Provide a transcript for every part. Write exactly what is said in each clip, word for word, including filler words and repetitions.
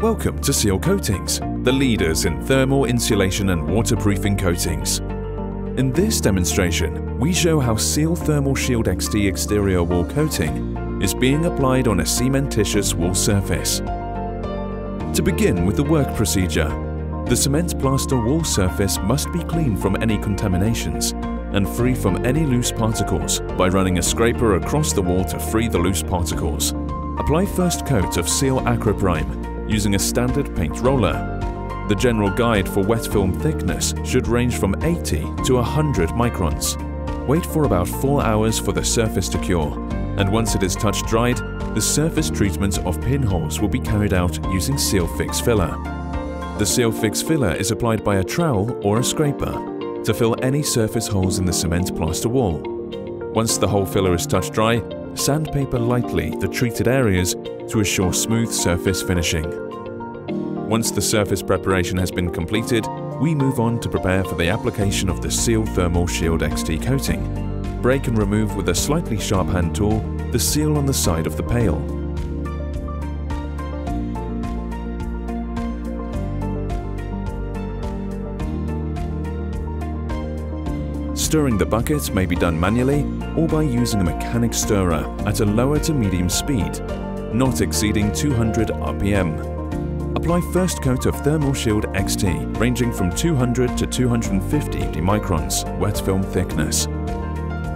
Welcome to Seal Coatings, the leaders in thermal insulation and waterproofing coatings. In this demonstration, we show how Seal Thermal Shield X T exterior wall coating is being applied on a cementitious wall surface. To begin with the work procedure, the cement plaster wall surface must be clean from any contaminations and free from any loose particles by running a scraper across the wall to free the loose particles. Apply first coat of Seal AcroPrime using a standard paint roller. The general guide for wet film thickness should range from eighty to one hundred microns. Wait for about four hours for the surface to cure, and once it is touch dried, the surface treatment of pinholes will be carried out using Seal Fix filler. The Seal Fix filler is applied by a trowel or a scraper to fill any surface holes in the cement plaster wall. Once the whole filler is touch dry, sandpaper lightly the treated areas to assure smooth surface finishing. Once the surface preparation has been completed, we move on to prepare for the application of the Seal Thermal Shield X T coating. Break and remove with a slightly sharp hand tool the seal on the side of the pail. Stirring the bucket may be done manually or by using a mechanic stirrer at a lower to medium speed, not exceeding two hundred R P M. Apply first coat of Thermal Shield X T, ranging from two hundred to two hundred fifty microns, wet film thickness.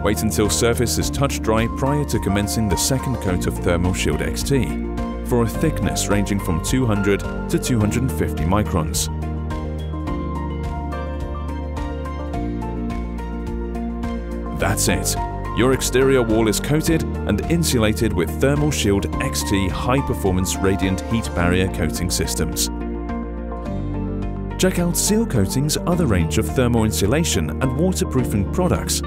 Wait until surface is touch dry prior to commencing the second coat of Thermal Shield X T, for a thickness ranging from two hundred to two hundred fifty microns. That's it. Your exterior wall is coated and insulated with Thermal Shield X T high-performance radiant heat barrier coating systems. Check out Seal Coatings' other range of thermal insulation and waterproofing products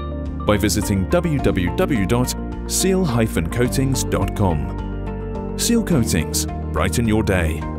by visiting w w w dot seal dash coatings dot com. Seal Coatings, brighten your day.